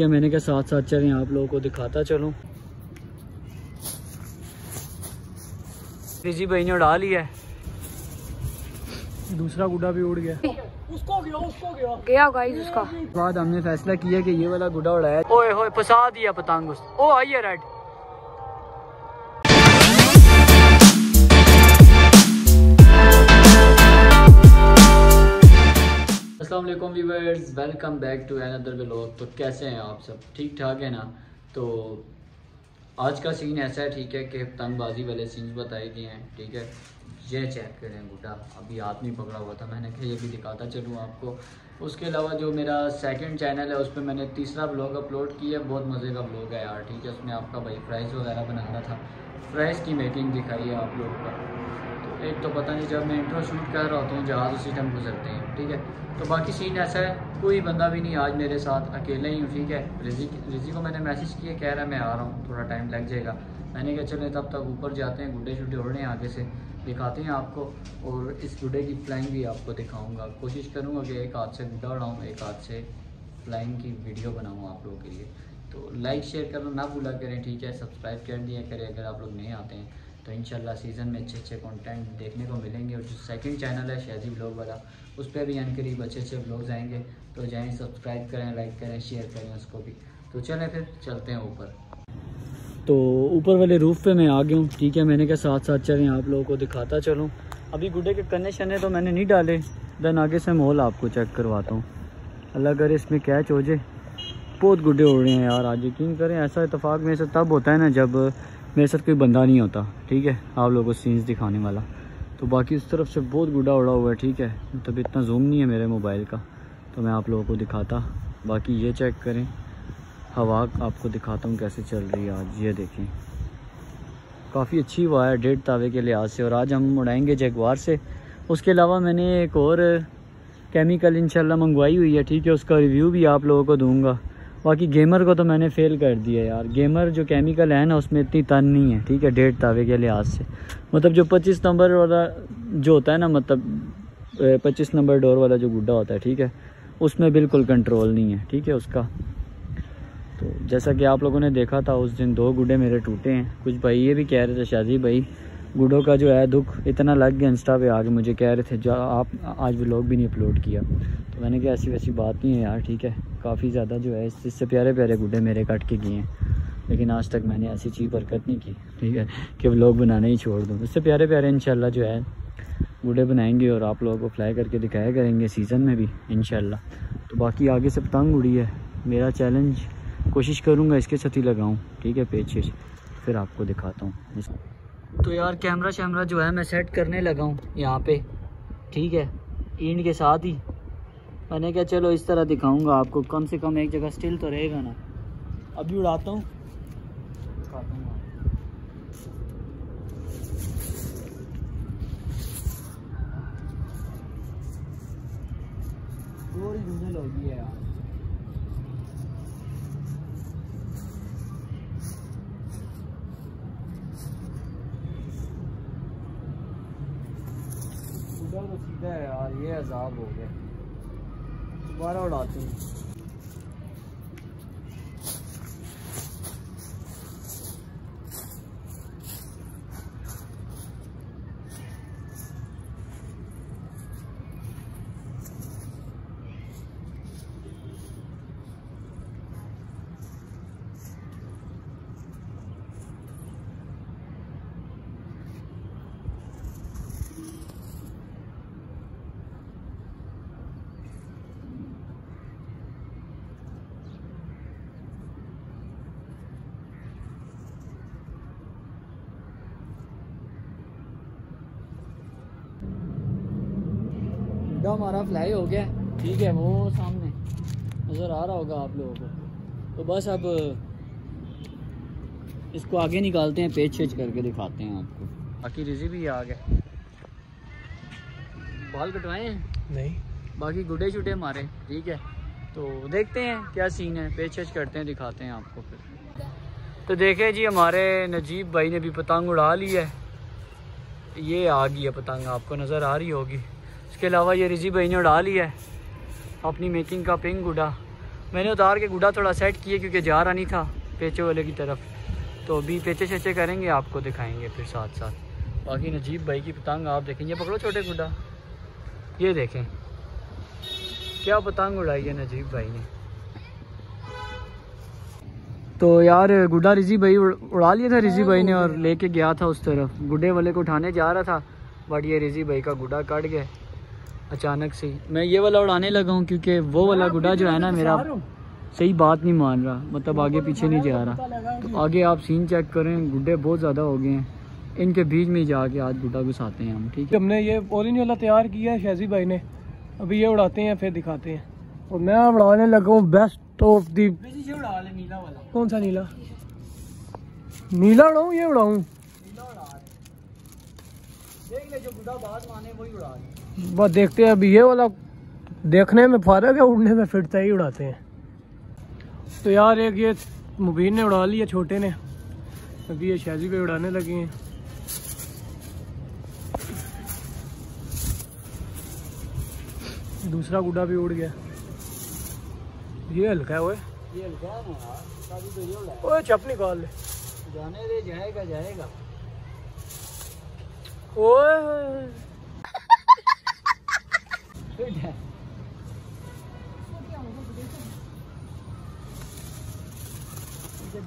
किया मैंने के साथ साथ चलें आप लोगों को दिखाता चलूँ। जी भाई ने उड़ा लिया है, दूसरा गुड्डा भी उड़ गया, उसको गया गाइस। उसका बाद हमने फैसला किया कि ये वाला गुड्डा उड़ाया। ओए होए फसा दिया पतंग उस। ओ आई है रेड। अस्सलाम वालेकुम viewers, welcome back to another vlog. तो कैसे हैं आप सब, ठीक ठाक है ना? तो आज का सीन ऐसा है, ठीक है, कि पतंगबाजी वाले सीन्स बताए गए हैं, ठीक है। ये चेक करें गुड्डा, अभी हाथ नहीं पकड़ा हुआ था, मैंने कहा ये भी दिखाता चलूँ आपको। उसके अलावा जो मेरा सेकंड चैनल है उस पर मैंने तीसरा ब्लॉग अपलोड किया, बहुत मज़े का ब्लॉग है यार, ठीक है। उसमें आपका भाई फ्राइज़ वगैरह बनाना था, फ्राइज़ की मेकिंग दिखाई है आप लोग का। तो एक तो पता नहीं जब मैं इंट्रो शूट कर रहा होता हूँ जहाज़ उसी टाइम गुजरते हैं, ठीक है। तो बाकी सीन ऐसा है, कोई बंदा भी नहीं आज मेरे साथ, अकेले ही हूँ, ठीक है। रिजी को मैंने मैसेज किया, कह रहा है मैं आ रहा हूँ, थोड़ा टाइम लग जाएगा। मैंने कहा चले तब तक ऊपर जाते हैं, गुड्डे शुड्डे उड़ने आगे से दिखाते हैं आपको, और इस गुड्डे की फ्लाइंग भी आपको दिखाऊंगा। कोशिश करूंगा कि एक हाथ से गुड्डा उड़ाऊँ, एक हाथ से फ्लाइंग की वीडियो बनाऊँ आप लोगों के लिए। तो लाइक शेयर करना ना भूला करें, ठीक है। सब्सक्राइब कर दिया करें अगर आप लोग नहीं आते हैं। तो इंशाल्लाह सीज़न में अच्छे अच्छे कंटेंट देखने को मिलेंगे। और जो सेकंड चैनल है शाजी ब्लॉग वाला, उस पर भी यानी करीब अच्छे अच्छे ब्लॉग्स आएंगे। तो जाएँ सब्सक्राइब करें, लाइक करें, शेयर करें उसको भी। तो चलें फिर चलते हैं ऊपर। तो ऊपर वाले रूफ़ पे मैं आ गया हूँ, ठीक है। मैंने कहा साथ साथ चलें आप लोगों को दिखाता चलूँ। अभी गुड्डे के कन्ने शन्ने तो मैंने नहीं डाले, दैन आगे से माहौल आपको चेक करवाता हूँ। अल्लाह करे इसमें कैच हो जाए। बहुत गुड्डे उड़ रहे हैं यार आज, यकीन करें। ऐसा इतफाक़ मेरे साथ तब होता है ना जब मेरे साथ कोई बंदा नहीं होता, ठीक है, आप लोगों को सीन्स दिखाने वाला। तो बाकी उस तरफ से बहुत गुड्डा उड़ा हुआ है, ठीक है। मतलब इतना जूम नहीं है मेरे मोबाइल का, तो मैं आप लोगों को दिखाता। बाकी ये चेक करें, हवा आपको दिखाता हूँ कैसे चल रही है आज। ये देखें, काफ़ी अच्छी हवा है डेढ़ तावे के लिहाज से। और आज हम उड़ाएंगे जगुआर से। उसके अलावा मैंने एक और केमिकल इंशाल्लाह मंगवाई हुई है, ठीक है, उसका रिव्यू भी आप लोगों को दूंगा। बाकी गेमर को तो मैंने फ़ेल कर दिया यार। गेमर जो केमिकल है ना, उसमें इतनी तन नहीं है, ठीक है, डेढ़ तावे के लिहाज से। मतलब जो 25 नंबर वाला जो होता है ना, मतलब 25 नंबर डोर वाला जो गुड्डा होता है, ठीक है, उसमें बिल्कुल कंट्रोल नहीं है, ठीक है, उसका। तो जैसा कि आप लोगों ने देखा था उस दिन 2 गुड्डे मेरे टूटे हैं। कुछ भाई ये भी कह रहे थे, शादी भाई गुड्डों का जो है दुख इतना लग गया, इंस्टा पे आके मुझे कह रहे थे जो आप आज व्लॉग भी नहीं अपलोड किया। तो मैंने कहा ऐसी वैसी बात नहीं है यार, ठीक है। काफ़ी ज़्यादा जो है इससे प्यारे प्यारे गुड्डे मेरे कट के गए हैं, लेकिन आज तक मैंने ऐसी चीज़ बरकत नहीं की, ठीक है, कि व्लॉग बनाना ही छोड़ दूँ। उससे प्यारे प्यारे इंशाल्लाह जो है गुड्डे बनाएंगे और आप लोगों को फ्लाई करके दिखाया करेंगे सीज़न में भी इंशाल्लाह। तो बाकी आगे से पतंग उड़ी है, मेरा चैलेंज कोशिश करूँगा इसके साथ ही लगाऊँ, ठीक है, पेचिश, फिर आपको दिखाता हूँ। तो यार कैमरा शैमरा जो है मैं सेट करने लगा हूँ यहाँ पे, ठीक है, ईंट के साथ ही। मैंने क्या चलो इस तरह दिखाऊँगा आपको, कम से कम एक जगह स्टिल तो रहेगा ना। अभी उड़ाता हूँ, दिखाता हूँ। यार तो सीधा है यार, ये अजाब हो गया। दोबारा उड़ाते हैं। हमारा फ्लाई हो गया, ठीक है, वो सामने नज़र आ रहा होगा आप लोगों को। तो बस अब इसको आगे निकालते हैं, पेच शेच करके दिखाते हैं आपको। बाकी रिजी भी आ गया, बाल कटवाए हैं नहीं, बाकी गुडे छुटे मारे, ठीक है। तो देखते हैं क्या सीन है, पेच शेच करते हैं, दिखाते हैं आपको फिर। तो देखे जी हमारे नजीब भाई ने भी पतंग उड़ा ली है। ये आ गई है पतंग, आपको नज़र आ रही होगी। इसके अलावा ये रिजी भाई ने उड़ा लिया है अपनी मेकिंग का पिंग उड़ा। मैंने उतार के गुडा थोड़ा सेट किए क्योंकि जा रहा नहीं था पेचे वाले की तरफ, तो अभी पेचे शेचे करेंगे आपको दिखाएंगे फिर साथ साथ। बाकी नजीब भाई की पतंग आप देखेंगे, पकड़ो छोटे गुडा, ये देखें क्या पतंग उड़ाई है नजीब भाई ने। तो यार गुडा रिजी भाई उड़ा लिया था रिजी भाई ने और लेके गया था उस तरफ, गुडे वाले को उठाने जा रहा था बट ये रिजी भाई का गुडा कट गया अचानक से। मैं ये वाला उड़ाने लगा हूँ क्योंकि वो वाला गुडा जो है ना मेरा सही बात नहीं मान रहा, मतलब आगे पीछे नहीं जा रहा। तो आगे आप सीन चेक करें, गुड्डे बहुत ज़्यादा हो गए हैं, इनके बीच में जाके आज गुड्डा घुसाते हैं हम। ठीक है, हमने ये ऑरेंज वाला तैयार किया है शहजी भाई ने, अभी ये उड़ाते हैं फिर दिखाते हैं। और मैं उड़ाने लगा हूँ बेस्ट ऑफ दी, कौन सा नीला नीला उड़ाऊँ, ये उड़ाऊँ बस देखते हैं। अभी ये वाला देखने में फर्क है, उड़ने में फिरता ही उड़ाते हैं। तो यार एक ये मुबीन ने उड़ा लिया छोटे ने, अभी ये शहजी भाई उड़ाने लगे हैं। दूसरा गुड्डा भी उड़ गया, ये हल्का है, ये हल्का है, ओए चप निकाल ले, जाने दे, जाएगा जाएगा। ओए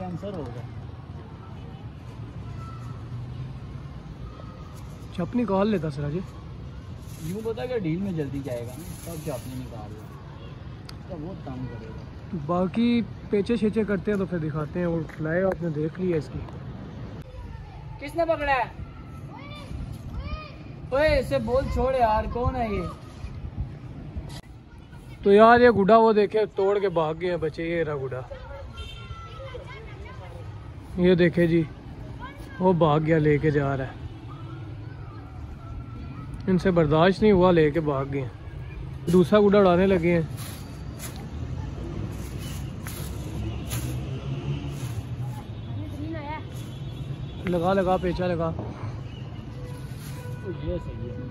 कैंसर होगा, चप निकाल लेता सर जी, यूँ पता क्या डील में जल्दी जाएगा ना, सब चापनी निकाल तो बहुत काम करेगा। तो बाकी पेचे शेचे करते हैं तो फिर दिखाते हैं। और लाए आपने देख लिया इसकी, किसने पकड़ा है? ओए इसे बोल छोड़ यार, कौन है ये? तो यार ये गुडा वो देखे तोड़ के भाग गए हैं बच्चे, ये रहा गुडा, ये देखे जी वो भाग गया लेके जा रहा है, इनसे बर्दाश्त नहीं हुआ लेके भाग गए। दूसरा गुड्डा उड़ाने लगे हैं, लगा लगा पेचा लगा, ये सही है,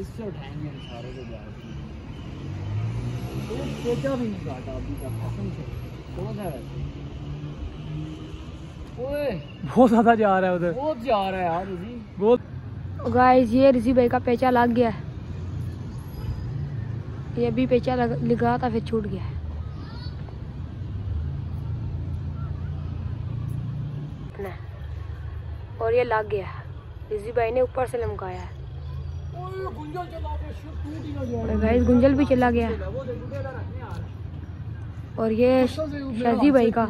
इससे उठाएंगे सारे को बाहर। पेचा भी नहीं काटा अभी तक, कौन है? ओए बहुत ज्यादा जा रहा है उधर, बहुत जा रहा है यार जी बहुत। गाइस ये रिजी भाई का पेचा लग गया है, ये भी पेचा लगा था फिर छूट गया है। और ये लग गया है, रिजी भाई ने ऊपर से लमकाया है। गाइस गुंजल भी चला गया और ये शहजी भाई का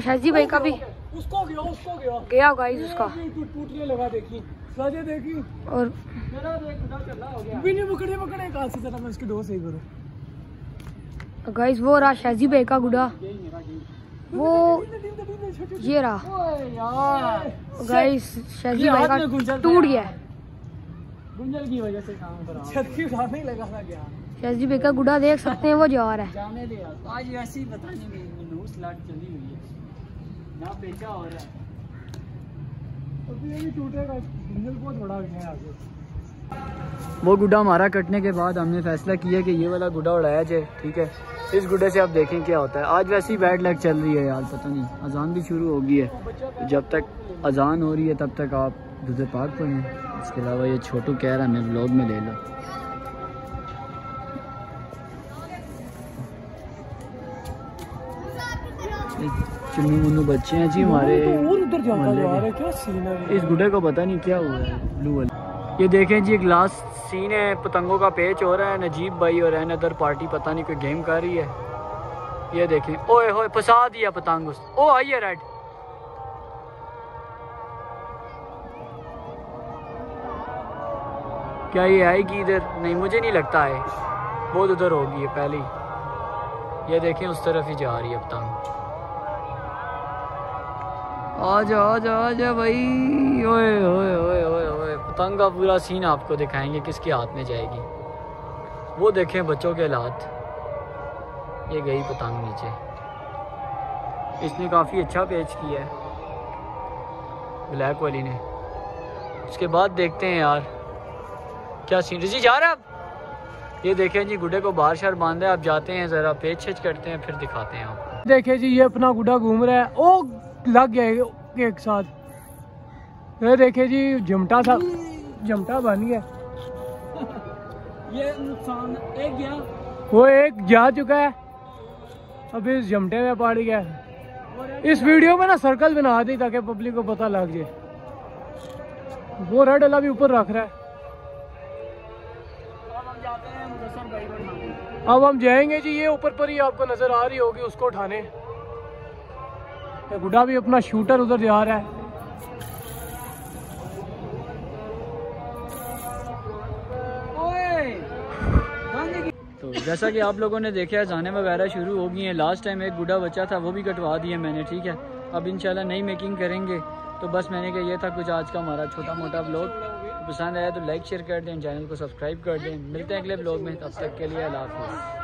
शहजी भाई का भी गया गाइस उसका, और गाइस वो रहा शहजी भाई का गुडा, वो ये रहा गाइस शहजी भाई का टूट गया, गुंजल की वजह से काम करा, छतरी उठाने लगा था क्या? शहजी भाई का गुड्डा देख सकते हैं वो जा रहा है, जाने दे यार, आज ऐसी पता नहीं मेरी नूस लाट चली हुई है ना, पेचा हो रहा है तो ये भी टूटेगा, गुंजल को थोड़ा गया आगे। वो गुड्डा हमारा कटने के बाद हमने फैसला किया कि ये वाला गुड्डा उड़ाया जाए। ठीक है, इस गुड्डे से आप देखें क्या होता है। आज वैसी बैड लग चल रही है यार, पता नहीं अजान भी शुरू हो गई है, जब तक अजान हो रही है तब तक आप दूसरे पार्क पर हैं। इसके अलावा ये छोटू कह रहा है मैं व्लॉग में ले लो, चुन्नू मुन्नू बच्चे हैं जी हमारे, इस गुड्डे को पता नहीं क्या हुआ है ब्लू वाला। ये देखें जी एक लास्ट सीन है, पतंगों का पेच हो रहा है, नजीब भाई और अनदर पार्टी पता नहीं कोई गेम कर रही है। ये देखें, ओए होए फसा दिया पतंग उस, ओ आई है रेड, क्या ये आएगी इधर? नहीं मुझे नहीं लगता है, बहुत उधर होगी ये पहले ही, ये देखें उस तरफ ही जा रही है पतंग। आ जा भाई, ओए ओए ओए ओए ओए, पतंग का पूरा सीन आपको दिखाएंगे किसके हाथ में जाएगी। वो देखें बच्चों के हाथ, ये गई पतंग नीचे, इसने काफ़ी अच्छा पेच किया है ब्लैक वाली ने। उसके बाद देखते हैं यार क्या सीनरी जी जा रहे हैं आप। ये देखें जी गुड्डे को बाहर शार बांधे, आप जाते हैं जरा पेच छेच करते हैं फिर दिखाते हैं आपको। देखें जी ये अपना गुड्डा घूम रहा है, ओ लग गया एक साथ। ये देखें जी जमटा सा जमटा बन गया। ये नुकसान एक गया, वो एक जा चुका है, अब इस जमटे में पड़ गया। इस वीडियो में ना सर्कल बना दी ताकि पब्लिक को पता लग जाए। वो रेड वाला भी ऊपर रख रहा है। अब हम जाएंगे जी, ये ऊपर पर ही आपको नजर आ रही होगी, उसको उठाने। गुड्डा भी अपना शूटर उधर जा रहा है। तो जैसा कि आप लोगों ने देखा है जाने वगैरह शुरू हो गई हैं। लास्ट टाइम एक गुड्डा बच्चा था वो भी कटवा दिया मैंने, ठीक है। अब इंशाल्लाह नई मेकिंग करेंगे। तो बस मैंने कहा ये था कुछ आज का हमारा छोटा मोटा व्लॉग। पसंद आया तो लाइक शेयर कर दें, चैनल को सब्सक्राइब कर दें। मिलते हैं अगले व्लॉग में, तब तक के लिए अल्लाह हाफ़िज़।